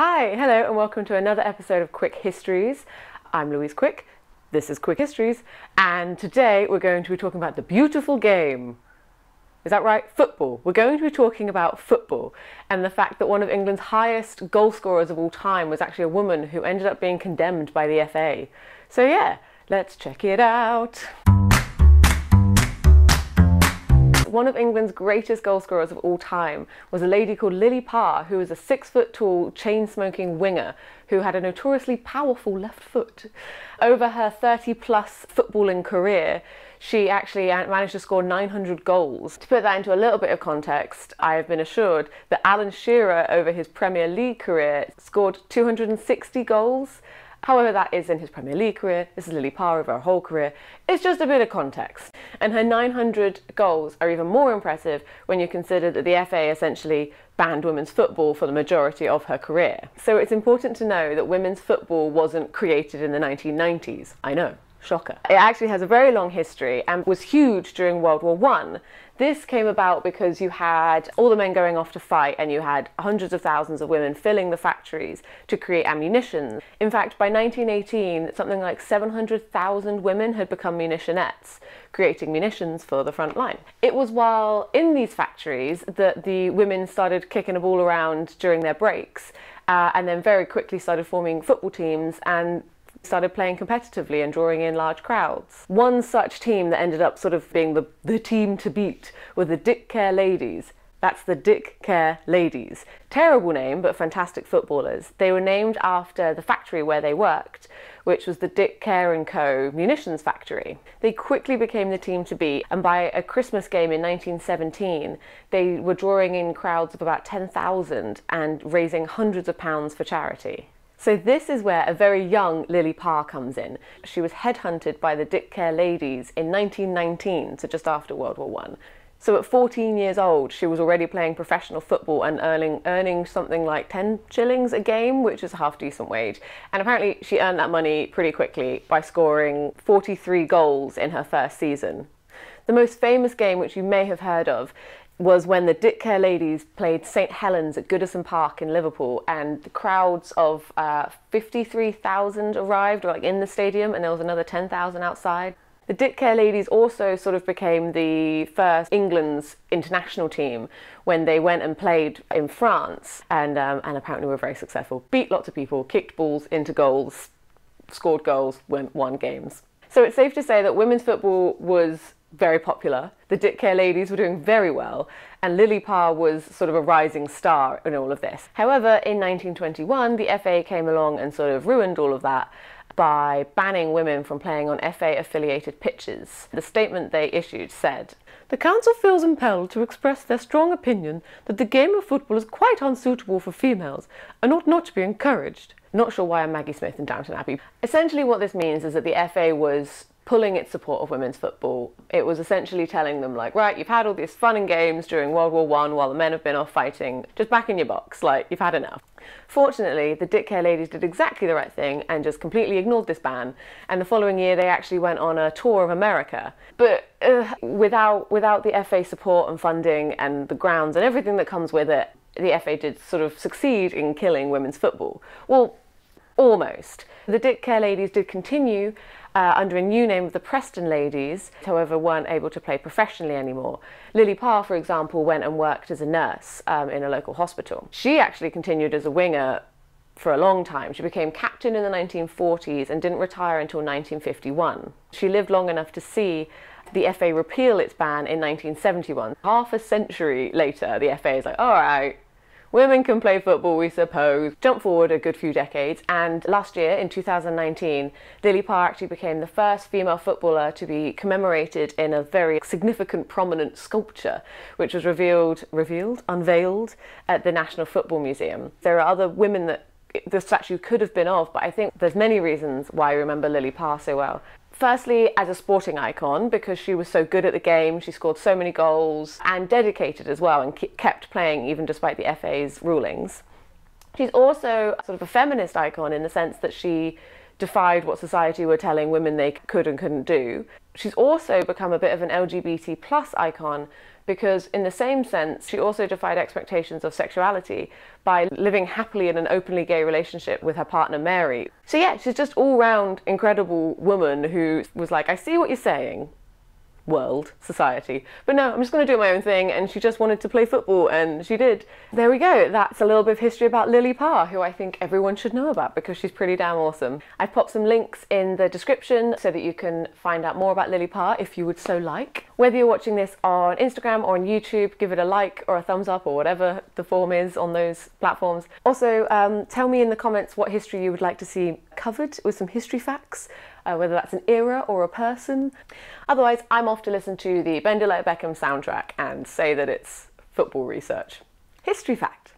Hi, hello and welcome to another episode of Quick Histories. I'm Louise Quick, this is Quick Histories, and today we're going to be talking about the beautiful game. Is that right? Football. We're going to be talking about football and the fact that one of England's highest goal scorers of all time was actually a woman who ended up being condemned by the FA. So yeah, let's check it out. One of England's greatest goal scorers of all time was a lady called Lily Parr, who was a 6-foot-tall, chain-smoking winger who had a notoriously powerful left foot. Over her 30-plus footballing career, she actually managed to score 900 goals. To put that into a little bit of context, I have been assured that Alan Shearer, over his Premier League career, scored 260 goals. However, that is in his Premier League career. This is Lily Parr over her whole career. It's just a bit of context. And her 900 goals are even more impressive when you consider that the FA essentially banned women's football for the majority of her career. So it's important to know that women's football wasn't created in the 1990s. I know. Shocker. It actually has a very long history and was huge during World War I. This came about because you had all the men going off to fight and you had hundreds of thousands of women filling the factories to create ammunition. In fact, by 1918, something like 700,000 women had become munitionettes, creating munitions for the front line. It was while in these factories that the women started kicking a ball around during their breaks and then very quickly started forming football teams and started playing competitively and drawing in large crowds. One such team that ended up sort of being the team to beat were the Kerr Ladies. That's the Kerr Ladies. Terrible name, but fantastic footballers. They were named after the factory where they worked, which was the Dick, Kerr & Co. munitions factory. They quickly became the team to beat, and by a Christmas game in 1917, they were drawing in crowds of about 10,000 and raising hundreds of pounds for charity. So this is where a very young Lily Parr comes in. She was headhunted by the Kerr Ladies in 1919, so just after World War I. So at 14 years old, she was already playing professional football and earning something like 10 shillings a game, which is a half-decent wage. And apparently she earned that money pretty quickly by scoring 43 goals in her first season. The most famous game, which you may have heard of, was when the Kerr Ladies played St. Helens at Goodison Park in Liverpool, and the crowds of 53,000 arrived in the stadium, and there was another 10,000 outside. The Kerr Ladies also sort of became the first England's international team when they went and played in France, and apparently were very successful. Beat lots of people, kicked balls into goals, scored goals, won games. So it's safe to say that women's football was very popular. The Kerr Ladies were doing very well, and Lily Parr was sort of a rising star in all of this. However, in 1921, the FA came along and sort of ruined all of that by banning women from playing on FA-affiliated pitches. The statement they issued said, "The Council feels impelled to express their strong opinion that the game of football is quite unsuitable for females and ought not to be encouraged." Not sure why I'm Maggie Smith in Downton Abbey. Essentially what this means is that the FA was pulling its support of women's football. It was essentially telling them, right, you've had all these fun and games during World War I while the men have been off fighting, just back in your box, you've had enough. Fortunately, the Kerr Ladies did exactly the right thing and just completely ignored this ban, and the following year they actually went on a tour of America. But without the FA support and funding and the grounds and everything that comes with it, the FA did sort of succeed in killing women's football. Well, almost. The Kerr Ladies did continue under a new name of the Preston Ladies, however weren't able to play professionally anymore. Lily Parr, for example, went and worked as a nurse in a local hospital. She actually continued as a winger for a long time. She became captain in the 1940s and didn't retire until 1951. She lived long enough to see the FA repeal its ban in 1971. Half a century later, the FA is like, all right, women can play football, we suppose. Jump forward a good few decades, and last year, in 2019, Lily Parr actually became the first female footballer to be commemorated in a very significant, prominent sculpture, which was unveiled at the National Football Museum. There are other women that the statue could have been of, but I think there's many reasons why I remember Lily Parr so well. Firstly, as a sporting icon, because she was so good at the game, she scored so many goals, and dedicated as well, and kept playing even despite the FA's rulings. She's also sort of a feminist icon in the sense that she defied what society were telling women they could and couldn't do. She's also become a bit of an LGBT+ icon because in the same sense, she also defied expectations of sexuality by living happily in an openly gay relationship with her partner, Mary. So yeah, she's just all-round incredible woman who was like, I see what you're saying, world, society, but no, I'm just going to do my own thing, and she just wanted to play football, and she did. There we go, that's a little bit of history about Lily Parr, who I think everyone should know about because she's pretty damn awesome. I've popped some links in the description so that you can find out more about Lily Parr if you would so like. Whether you're watching this on Instagram or on YouTube, give it a like or a thumbs up or whatever the form is on those platforms. Also, tell me in the comments what history you would like to see covered with some history facts. Whether that's an era or a person. Otherwise, I'm off to listen to the Bendeloy Beckham soundtrack and say that it's football research. History fact.